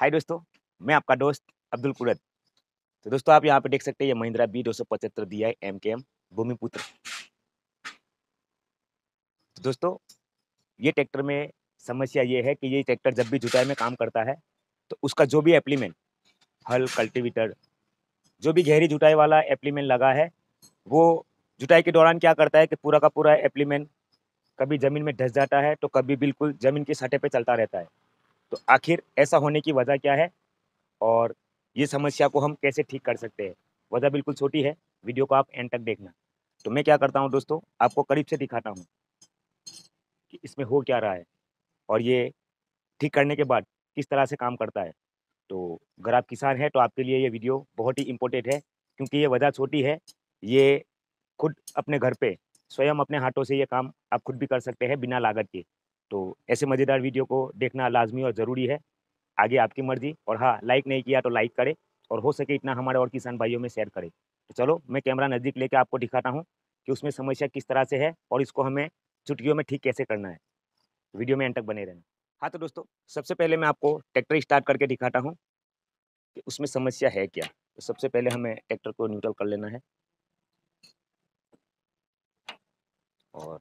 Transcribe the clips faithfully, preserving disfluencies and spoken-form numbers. हाय दोस्तों, मैं आपका दोस्त अब्दुल कुराद। तो दोस्तों आप यहाँ पे देख सकते हैं ये महिंद्रा बी दो सौ पचहत्तर दिया है एम के एम भूमिपुत्र। तो दोस्तों ये ट्रैक्टर में समस्या ये है कि ये ट्रैक्टर जब भी जुताई में काम करता है तो उसका जो भी एप्लीमेंट, हल, कल्टीवेटर, जो भी गहरी जुताई वाला एप्लीमेंट लगा है वो जुताई के दौरान क्या करता है कि पूरा का पूरा एप्लीमेंट कभी ज़मीन में धंस जाता है तो कभी बिल्कुल ज़मीन के सतह पे चलता रहता है। तो आखिर ऐसा होने की वजह क्या है और ये समस्या को हम कैसे ठीक कर सकते हैं? वजह बिल्कुल छोटी है, वीडियो को आप एंड तक देखना। तो मैं क्या करता हूँ दोस्तों, आपको करीब से दिखाता हूँ कि इसमें हो क्या रहा है और ये ठीक करने के बाद किस तरह से काम करता है। तो अगर आप किसान हैं तो आपके लिए ये वीडियो बहुत ही इम्पोर्टेंट है, क्योंकि ये वजह छोटी है, ये खुद अपने घर पे स्वयं अपने हाथों से ये काम आप खुद भी कर सकते हैं बिना लागत के। तो ऐसे मज़ेदार वीडियो को देखना लाजमी और ज़रूरी है। आगे आपकी मर्जी, और हाँ, लाइक नहीं किया तो लाइक करें और हो सके इतना हमारे और किसान भाइयों में शेयर करें। तो चलो मैं कैमरा नज़दीक लेके आपको दिखाता हूँ कि उसमें समस्या किस तरह से है और इसको हमें चुटकियों में ठीक कैसे करना है। वीडियो में एंड तक बने रहना। हाँ तो दोस्तों सबसे पहले मैं आपको ट्रैक्टर स्टार्ट करके दिखाता हूँ कि उसमें समस्या है क्या। तो सबसे पहले हमें ट्रैक्टर को न्यूट्रल कर लेना है और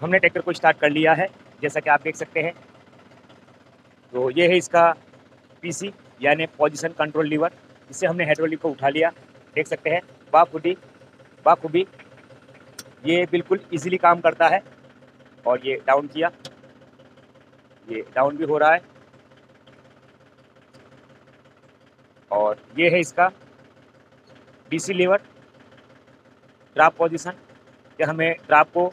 हमने ट्रैक्टर को स्टार्ट कर लिया है, जैसा कि आप देख सकते हैं। तो ये है इसका पीसी यानी पोजीशन कंट्रोल लीवर, इससे हमने हाइड्रोलिक को उठा लिया। देख सकते हैं बाखूबी बाखूबी ये बिल्कुल इजीली काम करता है। और ये डाउन किया, ये डाउन भी हो रहा है। और ये है इसका डीसी लीवर ड्राफ्ट पोजीशन, कि हमें ड्राफ्ट को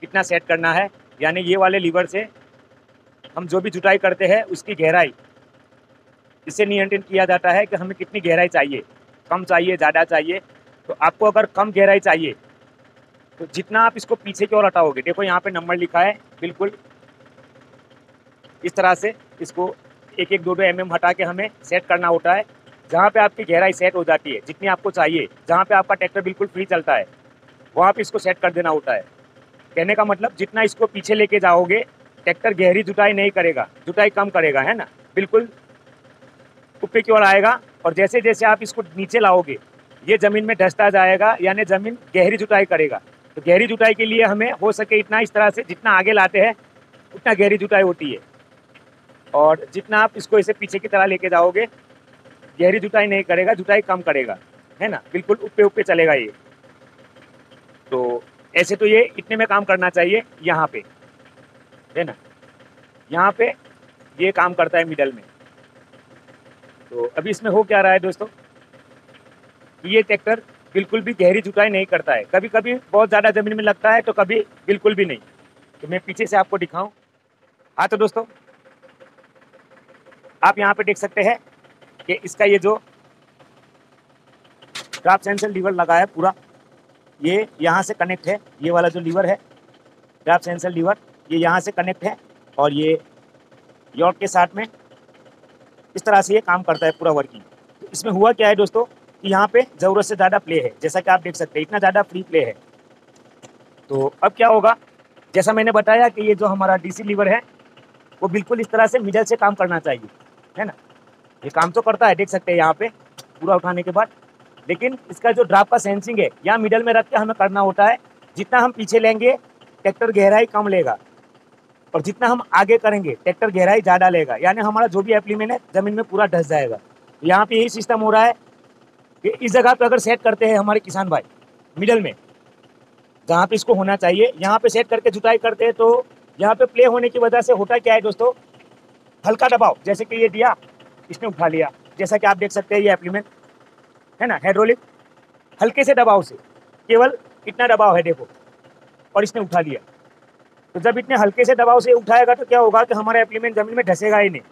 कितना सेट करना है, यानी ये वाले लीवर से हम जो भी जुताई करते हैं उसकी गहराई इससे नियंत्रित किया जाता है कि हमें कितनी गहराई चाहिए, कम चाहिए, ज़्यादा चाहिए। तो आपको अगर कम गहराई चाहिए तो जितना आप इसको पीछे की ओर हटाओगे, देखो यहाँ पे नंबर लिखा है, बिल्कुल इस तरह से इसको एक एक दो दो एम एम हटा के हमें सेट करना होता है। जहाँ पे आपकी गहराई सेट हो जाती है जितनी आपको चाहिए, जहाँ पे आपका ट्रैक्टर बिल्कुल फ्री चलता है, वहाँ पे इसको सेट कर देना होता है। कहने का मतलब जितना इसको पीछे लेके जाओगे ट्रैक्टर गहरी जुताई नहीं करेगा, जुताई कम करेगा, है ना, बिल्कुल ऊपर की ओर आएगा। और जैसे जैसे आप इसको नीचे लाओगे ये ज़मीन में धंसता जाएगा, यानी ज़मीन गहरी जुताई करेगा। तो गहरी जुताई के लिए हमें हो सके इतना इस तरह से जितना आगे लाते हैं उतना गहरी जुताई होती है, और जितना आप इसको इसे पीछे की तरह लेके जाओगे गहरी जुताई नहीं करेगा, जुताई कम करेगा, है ना, बिल्कुल ऊपर ऊपर चलेगा ये। तो ऐसे तो ये इतने में काम करना चाहिए यहाँ पे, है ना, यहाँ पे ये काम करता है मिडल में। तो अभी इसमें हो क्या रहा है दोस्तों, ये ट्रैक्टर बिल्कुल भी गहरी जुताई नहीं करता है, कभी कभी बहुत ज़्यादा ज़मीन में लगता है तो कभी बिल्कुल भी नहीं। तो मैं पीछे से आपको दिखाऊं। हाँ तो दोस्तों आप यहाँ पे देख सकते हैं कि इसका ये जो ड्राफ्ट सेंसर लीवर लगा है पूरा, ये यहाँ से कनेक्ट है, ये वाला जो लीवर है ड्राफ्ट सेंसर लीवर ये यहाँ से कनेक्ट है, और ये यॉर्क के साथ में इस तरह से ये काम करता है पूरा वर्किंग। तो इसमें हुआ क्या है दोस्तों, यहाँ पे ज़रूरत से ज़्यादा प्ले है, जैसा कि आप देख सकते हैं इतना ज़्यादा फ्री प्ले है। तो अब क्या होगा, जैसा मैंने बताया कि ये जो हमारा डीसी लीवर है वो बिल्कुल इस तरह से मिडल से काम करना चाहिए, है ना, ये काम तो करता है, देख सकते हैं यहाँ पे पूरा उठाने के बाद। लेकिन इसका जो ड्राफ्ट का सेंसिंग है यहाँ मिडल में रख के हमें करना होता है। जितना हम पीछे लेंगे ट्रैक्टर गहराई कम लेगा, और जितना हम आगे करेंगे ट्रैक्टर गहराई ज़्यादा लेगा, यानी हमारा जो भी एप्लीमेंट है ज़मीन में पूरा धंस जाएगा। यहाँ पर यही सिस्टम हो रहा है कि इस जगह पे अगर सेट करते हैं हमारे किसान भाई मिडल में, जहाँ पे इसको होना चाहिए यहाँ पे सेट करके जुताई करते हैं, तो यहाँ पे प्ले होने की वजह से होता क्या है दोस्तों, हल्का दबाव, जैसे कि ये दिया इसने उठा लिया, जैसा कि आप देख सकते हैं ये एप्लीमेंट है ना हाइड्रोलिक, हल्के से दबाव से, केवल इतना दबाव है देखो, और इसने उठा लिया। तो जब इतने हल्के से दबाव से उठाएगा तो क्या होगा कि हमारा एप्लीमेंट ज़मीन में धंसेगा ही नहीं,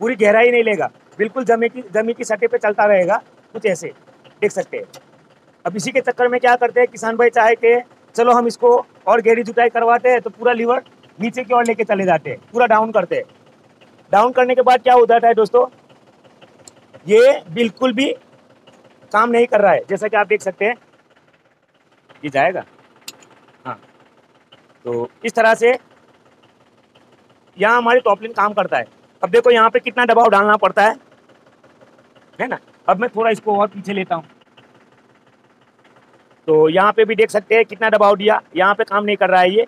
पूरी गहराई नहीं लेगा, बिल्कुल जमीन की जमीन की सतह पर चलता रहेगा, कुछ ऐसे देख सकते हैं। अब इसी के चक्कर में क्या करते हैं किसान भाई, चाहे कि चलो हम इसको और गहरी जुताई करवाते हैं तो पूरा लीवर नीचे की ओर लेके चले जाते हैं, पूरा डाउन करते हैं। डाउन करने के बाद क्या हो जाता है दोस्तों, ये बिल्कुल भी काम नहीं कर रहा है, जैसा कि आप देख सकते हैं ये जाएगा। हाँ तो इस तरह से यहाँ हमारी टॉपलिन काम करता है। अब देखो यहाँ पे कितना दबाव डालना पड़ता है, है ना। अब मैं थोड़ा इसको और पीछे लेता हूँ, तो यहाँ पे भी देख सकते हैं कितना दबाव दिया, यहाँ पे काम नहीं कर रहा है ये।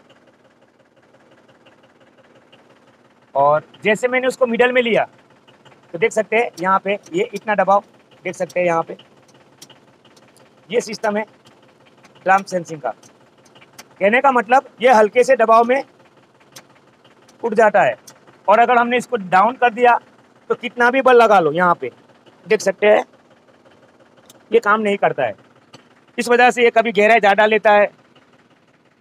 और जैसे मैंने उसको मिडल में लिया तो देख सकते हैं यहाँ पे ये इतना दबाव देख सकते हैं। यहाँ पे ये सिस्टम है ड्राफ्ट सेंसिंग का। कहने का मतलब ये हल्के से दबाव में उठ जाता है, और अगर हमने इसको डाउन कर दिया तो कितना भी बल लगा लो यहाँ पे देख सकते हैं ये काम नहीं करता है। इस वजह से ये कभी गहराई ज़्यादा लेता है।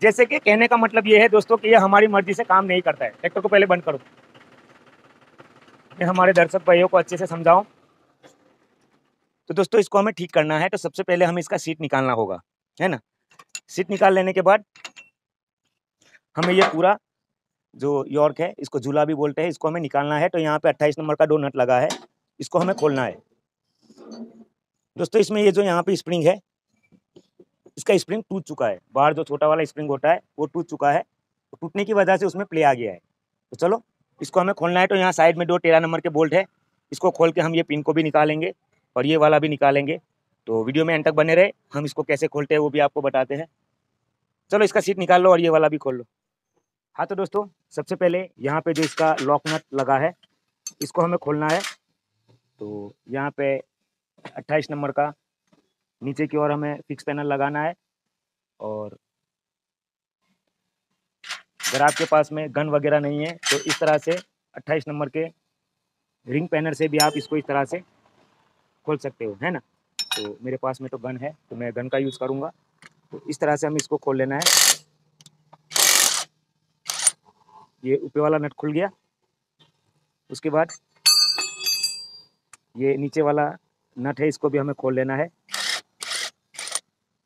जैसे कि कहने का मतलब ये है दोस्तों कि ये हमारी मर्जी से काम नहीं करता है। ट्रैक्टर को पहले बंद करो, मैं हमारे दर्शक भाइयों को अच्छे से समझाऊं। तो दोस्तों इसको हमें ठीक करना है, तो सबसे पहले हमें इसका सीट निकालना होगा, है ना। सीट निकाल लेने के बाद हमें ये पूरा जो यॉर्क है, इसको झूला भी बोलते हैं, इसको हमें निकालना है। तो यहाँ पे अट्ठाईस नंबर का दो नट लगा है, इसको हमें खोलना है दोस्तों। इसमें ये जो यहाँ पे स्प्रिंग है, इसका स्प्रिंग टूट चुका है। बाहर जो छोटा वाला स्प्रिंग होता है वो टूट चुका है, टूटने की वजह से उसमें प्ले आ गया है। तो चलो इसको हमें खोलना है। तो यहाँ साइड में दो तेरह नंबर के बोल्ट है, इसको खोल के हम ये पिन को भी निकालेंगे और ये वाला भी निकालेंगे। तो वीडियो में अंत तक बने रहे, हम इसको कैसे खोलते हैं वो भी आपको बताते हैं। चलो इसका सीट निकाल लो और ये वाला भी खोल लो। हाँ तो दोस्तों सबसे पहले यहाँ पे जो इसका लॉक नट लगा है इसको हमें खोलना है। तो यहाँ पे अट्ठाईस नंबर का नीचे की ओर हमें फिक्स पैनल लगाना है। और अगर आपके पास में गन वगैरह नहीं है तो इस तरह से अट्ठाईस नंबर के रिंग पैनल से भी आप इसको इस तरह से खोल सकते हो, है ना। तो मेरे पास में तो गन है तो मैं गन का यूज़ करूँगा। तो इस तरह से हम इसको खोल लेना है। ये ऊपर वाला नट खुल गया, उसके बाद ये नीचे वाला नट है, इसको भी हमें खोल लेना है।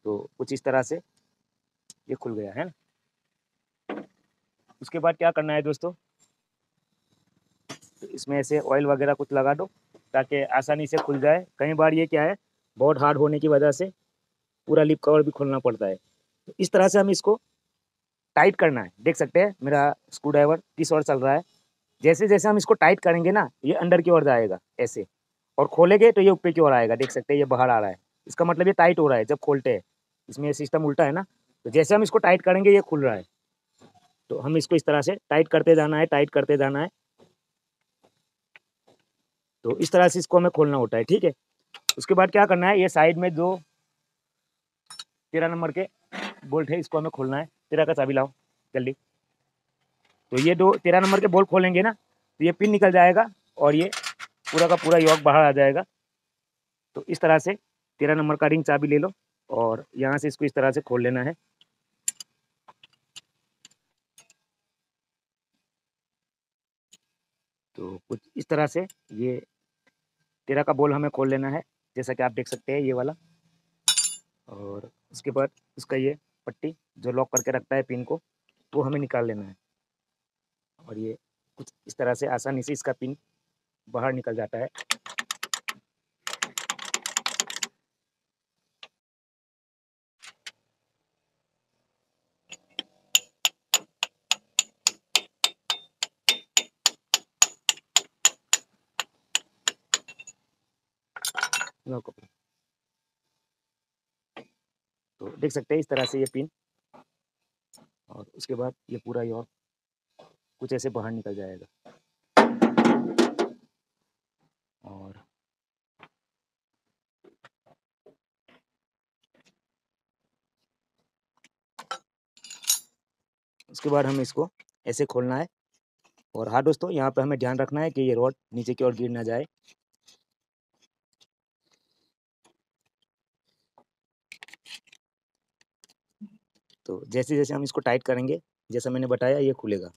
तो कुछ इस तरह से ये खुल गया, है ना। उसके बाद क्या करना है दोस्तों, तो इसमें ऐसे ऑयल वगैरह कुछ लगा दो ताकि आसानी से खुल जाए। कई बार ये क्या है, बहुत हार्ड होने की वजह से पूरा लिप कवर भी खोलना पड़ता है। तो इस तरह से हम इसको टाइट करना है। देख सकते हैं मेरा स्क्रू ड्राइवर किस ओर चल रहा है। जैसे जैसे हम इसको टाइट करेंगे ना, ये अंदर की ओर जाएगा ऐसे, और खोलेंगे तो ये ऊपर की ओर आएगा। देख सकते हैं ये बाहर आ रहा है, इसका मतलब ये टाइट हो रहा है। जब खोलते हैं, इसमें ये सिस्टम उल्टा है ना, तो जैसे हम इसको टाइट करेंगे ये खुल रहा है। तो हम इसको इस तरह से टाइट करते जाना है, टाइट करते जाना है। तो इस तरह से इसको हमें खोलना होता है, ठीक है। उसके बाद क्या करना है, ये साइड में जो तेरह नंबर के बोल्ट है इसको हमें खोलना है। तेरह का चाबी लाओ जल्दी। तो ये दो तेरह नंबर के बोल्ट खोलेंगे ना तो ये पिन निकल जाएगा और ये पूरा का पूरा यॉक बाहर आ जाएगा। तो इस तरह से तेरह नंबर का रिंग चाबी ले लो और यहाँ से इसको इस तरह से खोल लेना है। तो कुछ इस तरह से ये तेरह का बोल्ट हमें खोल लेना है, जैसा कि आप देख सकते हैं ये वाला। और उसके बाद उसका ये पट्टी जो लॉक करके रखता है पिन को, वो हमें निकाल लेना है। और ये कुछ इस तरह से आसानी से इसका पिन बाहर निकल जाता है। तो देख सकते हैं इस तरह से ये पिन, और उसके बाद ये पूरा यॉर्क कुछ ऐसे बाहर निकल जाएगा। और उसके बाद हमें इसको ऐसे खोलना है। और हाँ दोस्तों, यहाँ पे हमें ध्यान रखना है कि ये रॉड नीचे की ओर गिर ना जाए। तो जैसे जैसे हम इसको टाइट करेंगे, जैसा मैंने बताया, ये खुलेगा,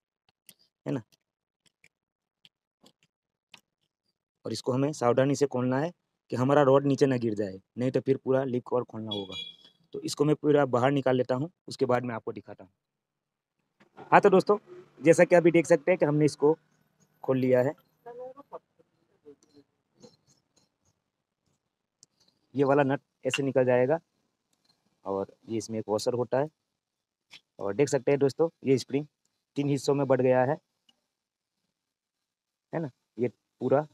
है ना। और इसको हमें सावधानी से खोलना है कि हमारा रॉड नीचे ना गिर जाए, नहीं तो फिर पूरा लिप कवर खोलना होगा। तो इसको मैं पूरा बाहर निकाल लेता हूँ, उसके बाद मैं आपको दिखाता हूँ। हाँ तो दोस्तों, जैसा कि अभी देख सकते हैं कि हमने इसको खोल लिया है। ये वाला नट ऐसे निकल जाएगा और ये इसमें एक वॉशर होता है। और देख सकते हैं दोस्तों, ये स्प्रिंग तीन हिस्सों में बढ़ गया है। है ना, ये पूरा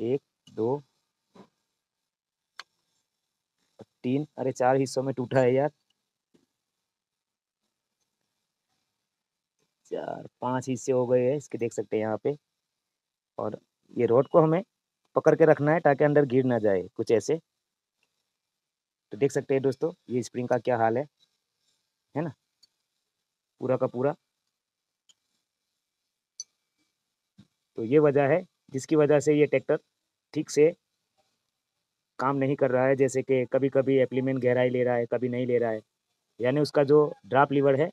एक दो तीन, अरे चार हिस्सों में टूटा है यार, चार पांच हिस्से हो गए हैं इसके, देख सकते हैं यहाँ पे। और ये रोड को हमें पकड़ के रखना है ताकि अंदर गिर ना जाए, कुछ ऐसे। तो देख सकते हैं दोस्तों ये स्प्रिंग का क्या हाल है, है ना, पूरा का पूरा। तो ये वजह है जिसकी वजह से ये ट्रैक्टर ठीक से काम नहीं कर रहा है, जैसे कि कभी कभी एप्लीमेंट गहराई ले रहा है, कभी नहीं ले रहा है, यानी उसका जो ड्राफ्ट लीवर है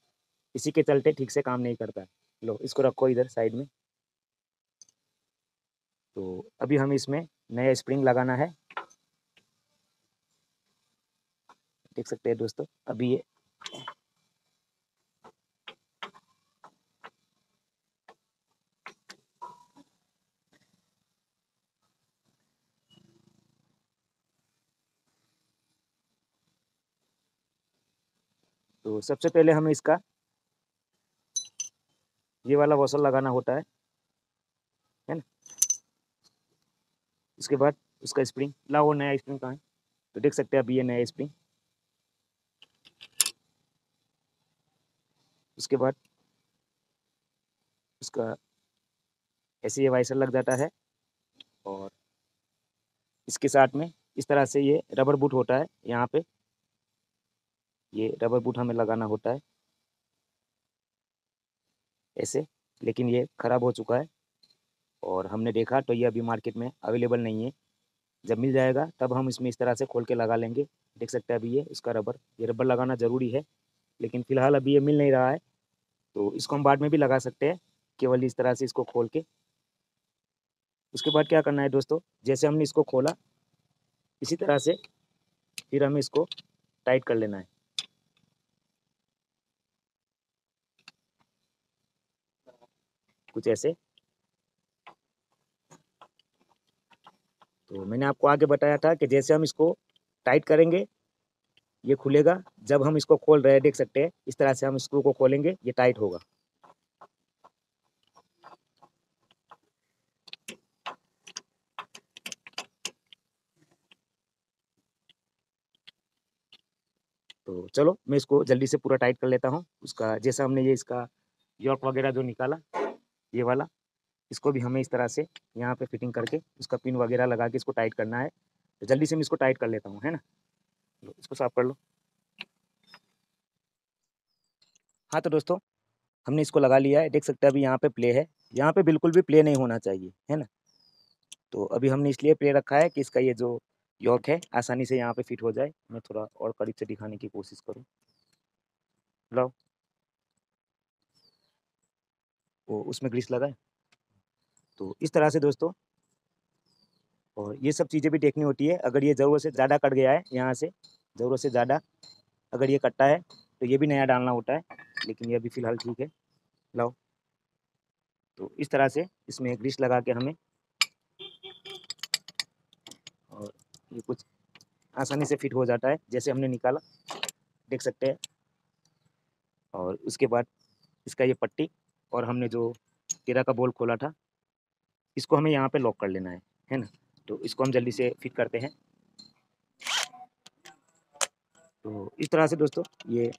इसी के चलते ठीक से काम नहीं करता है। लो इसको रखो इधर साइड में। तो अभी हम इसमें नया स्प्रिंग लगाना है, देख सकते हैं दोस्तों। अभी ये तो सबसे पहले हमें इसका ये वाला वॉशर लगाना होता है, है ना। उसके बाद उसका स्प्रिंग लाओ, नया स्प्रिंग कहाँ है। तो देख सकते हैं अभी ये नया स्प्रिंग। उसके बाद उसका ऐसे ये वाइसर लग जाता है, और इसके साथ में इस तरह से ये रबर बूट होता है, यहाँ पे ये रबर बूट हमें लगाना होता है ऐसे। लेकिन ये ख़राब हो चुका है और हमने देखा तो ये अभी मार्केट में अवेलेबल नहीं है, जब मिल जाएगा तब हम इसमें इस तरह से खोल के लगा लेंगे। देख सकते हैं अभी ये इसका रबर, ये रबर लगाना ज़रूरी है, लेकिन फ़िलहाल अभी ये मिल नहीं रहा है, तो इसको हम बाद में भी लगा सकते हैं, केवल इस तरह से इसको खोल के। उसके बाद क्या करना है दोस्तों, जैसे हमने इसको खोला इसी तरह से फिर हमें इसको टाइट कर लेना है। कुछ ऐसे। तो मैंने आपको आगे बताया था कि जैसे हम इसको टाइट करेंगे ये खुलेगा, जब हम इसको खोल रहे हैं देख सकते हैं इस तरह से हम स्क्रू को खोलेंगे ये टाइट होगा। तो चलो मैं इसको जल्दी से पूरा टाइट कर लेता हूँ उसका। जैसा हमने ये इसका यॉर्क वगैरह जो निकाला ये वाला, इसको भी हमें इस तरह से यहाँ पे फिटिंग करके उसका पिन वगैरह लगा के इसको टाइट करना है। तो जल्दी से मैं इसको टाइट कर लेता हूँ, है ना। इसको साफ कर लो। हाँ तो दोस्तों हमने इसको लगा लिया है, देख सकते हैं अभी यहाँ पे प्ले है, यहाँ पे बिल्कुल भी प्ले नहीं होना चाहिए, है ना। तो अभी हमने इसलिए प्ले रखा है कि इसका ये जो यॉक है आसानी से यहाँ पे फिट हो जाए। मैं थोड़ा और करीब से दिखाने की कोशिश करूँ, लो वो उसमें ग्रीस लगाए। तो इस तरह से दोस्तों, और ये सब चीज़ें भी देखनी होती है। अगर ये ज़रूरत से ज़्यादा कट गया है, यहाँ से ज़रूरत से ज़्यादा अगर ये कटता है तो ये भी नया डालना होता है, लेकिन ये अभी फ़िलहाल ठीक है। लाओ तो इस तरह से इसमें ग्रीस लगा के हमें, और ये कुछ आसानी से फिट हो जाता है जैसे हमने निकाला, देख सकते हैं। और उसके बाद इसका ये पट्टी और हमने जो तेरह का बोल खोला था इसको हमें यहाँ पे लॉक कर लेना है, है ना। तो इसको हम जल्दी से फिट करते हैं। तो इस तरह से दोस्तों ये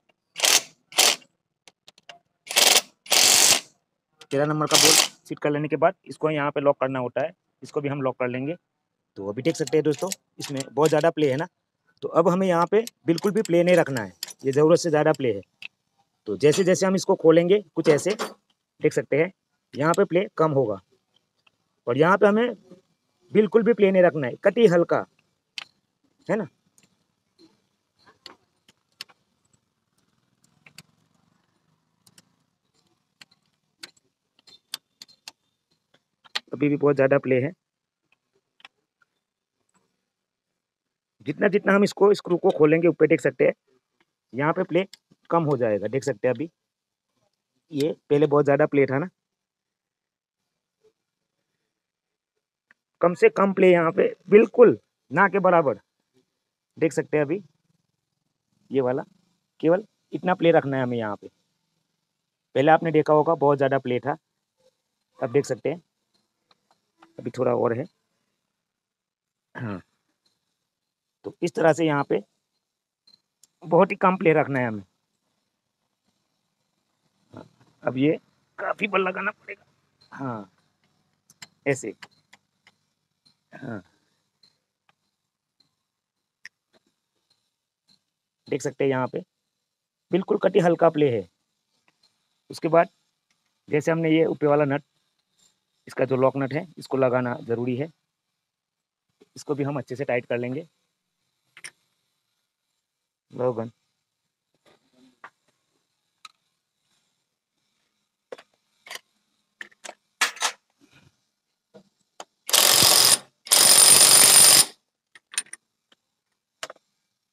तेरह नंबर का बोल फिट कर लेने के बाद इसको यहाँ पे लॉक करना होता है, इसको भी हम लॉक कर लेंगे। तो अभी देख सकते हैं दोस्तों इसमें बहुत ज़्यादा प्ले है ना। तो अब हमें यहाँ पे बिल्कुल भी प्ले नहीं रखना है, ये ज़रूरत से ज़्यादा प्ले है। तो जैसे जैसे हम इसको खोलेंगे कुछ ऐसे, देख सकते हैं यहाँ पे प्ले कम होगा, और यहाँ पे हमें बिल्कुल भी प्ले नहीं रखना है, कटी हल्का, है ना। अभी भी बहुत ज़्यादा प्ले है। जितना जितना हम इसको स्क्रू को खोलेंगे ऊपर, देख सकते हैं यहाँ पे प्ले कम हो जाएगा। देख सकते हैं अभी ये पहले बहुत ज़्यादा प्ले था ना, कम से कम प्ले यहाँ पे बिल्कुल ना के बराबर। देख सकते हैं अभी ये वाला केवल इतना प्ले रखना है हमें यहाँ पे। पहले आपने देखा होगा बहुत ज़्यादा प्ले था, अब देख सकते हैं अभी थोड़ा और है। हाँ, तो इस तरह से यहाँ पे बहुत ही कम प्ले रखना है हमें। हाँ, अब ये काफी बल लगाना पड़ेगा। हाँ ऐसे। हाँ देख सकते हैं यहाँ पे बिल्कुल कटी हल्का प्ले है। उसके बाद जैसे हमने ये ऊपर वाला नट, इसका जो लॉक नट है, इसको लगाना ज़रूरी है। इसको भी हम अच्छे से टाइट कर लेंगे। लोगन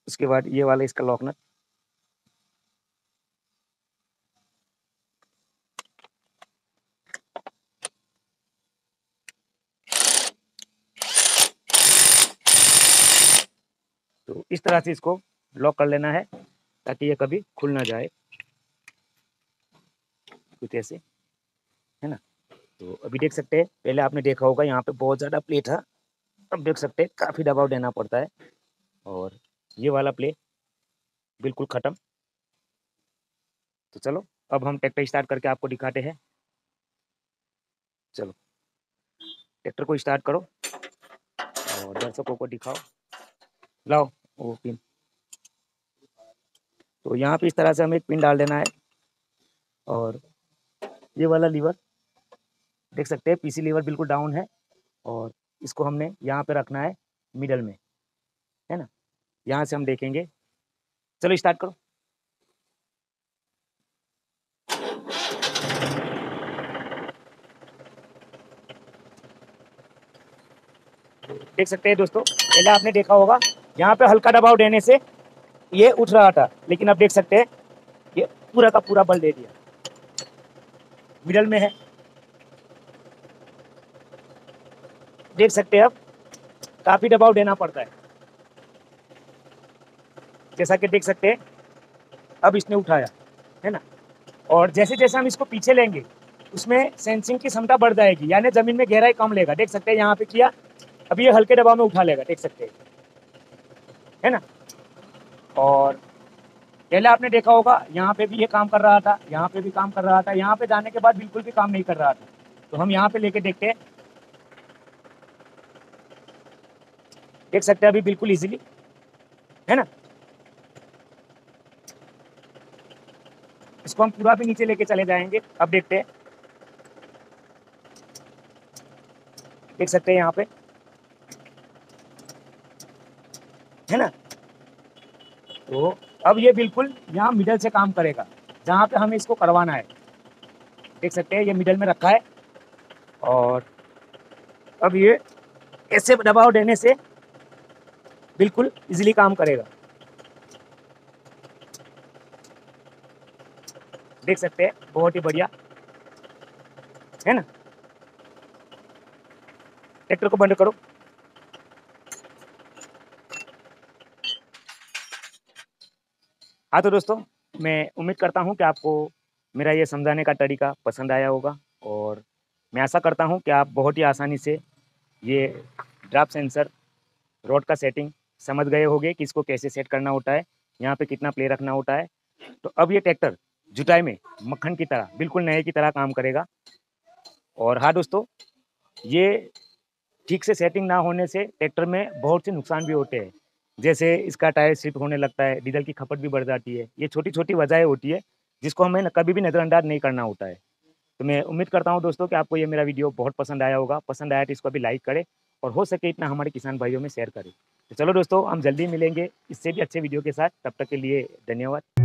उसके बाद ये वाला इसका लॉक नट, तो इस तरह से इसको लॉक कर लेना है ताकि ये कभी खुल ना जाए, कुछ ऐसे, है ना। तो अभी देख सकते हैं, पहले आपने देखा होगा यहाँ पे बहुत ज़्यादा प्ले था, अब देख सकते हैं काफ़ी दबाव देना पड़ता है। और ये वाला प्ले बिल्कुल ख़त्म। तो चलो अब हम ट्रैक्टर स्टार्ट करके आपको दिखाते हैं। चलो ट्रैक्टर को स्टार्ट करो और दर्शकों को दिखाओ। लाओ वो पिन। तो यहाँ पे इस तरह से हमें एक पिन डाल देना है। और ये वाला लीवर देख सकते हैं, पीसी लीवर बिल्कुल डाउन है और इसको हमने यहाँ पे रखना है मिडल में, है ना। यहाँ से हम देखेंगे। चलो स्टार्ट करो। देख सकते हैं दोस्तों, पहले आपने देखा होगा यहाँ पे हल्का दबाव देने से ये उठ रहा था, लेकिन अब देख सकते हैं ये पूरा का पूरा बल दे दिया, मिडल में है। देख सकते हैं अब काफी दबाव देना पड़ता है, जैसा कि देख सकते हैं अब इसने उठाया, है ना। और जैसे जैसे हम इसको पीछे लेंगे उसमें सेंसिंग की क्षमता बढ़ जाएगी, यानी जमीन में गहराई कम लेगा। देख सकते हैं यहाँ पे किया, अभी ये हल्के दबाव में उठा लेगा, देख सकते हैं, है ना। और पहले आपने देखा होगा यहाँ पे भी ये काम कर रहा था, यहाँ पे भी काम कर रहा था, यहाँ पे जाने के बाद बिल्कुल भी काम नहीं कर रहा था। तो हम यहाँ पे लेके देखते हैं, देख सकते हैं अभी बिल्कुल इजीली, है ना। इसको हम पूरा भी नीचे लेके चले जाएंगे। अब देखते हैं, देख सकते हैं यहाँ पे, है ना। तो अब ये बिल्कुल यहाँ मिडल से काम करेगा, जहाँ पे हमें इसको करवाना है। देख सकते हैं ये मिडल में रखा है। और अब ये ऐसे दबाव देने से बिल्कुल इजीली काम करेगा। देख सकते हैं बहुत ही बढ़िया, है ना। ट्रैक्टर को बंद करो। हाँ तो दोस्तों, मैं उम्मीद करता हूँ कि आपको मेरा ये समझाने का तरीका पसंद आया होगा। और मैं आशा करता हूँ कि आप बहुत ही आसानी से ये ड्राफ्ट सेंसर रोड का सेटिंग समझ गए होंगे कि इसको कैसे सेट करना होता है, यहाँ पे कितना प्ले रखना होता है। तो अब ये ट्रैक्टर जुताई में मक्खन की तरह, बिल्कुल नए की तरह काम करेगा। और हाँ दोस्तों, ये ठीक से सेटिंग ना होने से ट्रैक्टर में बहुत से नुकसान भी होते हैं, जैसे इसका टायर स्लिप होने लगता है, डीजल की खपत भी बढ़ जाती है। ये छोटी छोटी वजहें होती है जिसको हमें कभी भी नज़रअंदाज नहीं करना होता है। तो मैं उम्मीद करता हूं दोस्तों कि आपको ये मेरा वीडियो बहुत पसंद आया होगा। पसंद आया तो इसको भी लाइक करें और हो सके इतना हमारे किसान भाइयों में शेयर करें। तो चलो दोस्तों, हम जल्दी मिलेंगे इससे भी अच्छे वीडियो के साथ। तब तक के लिए धन्यवाद।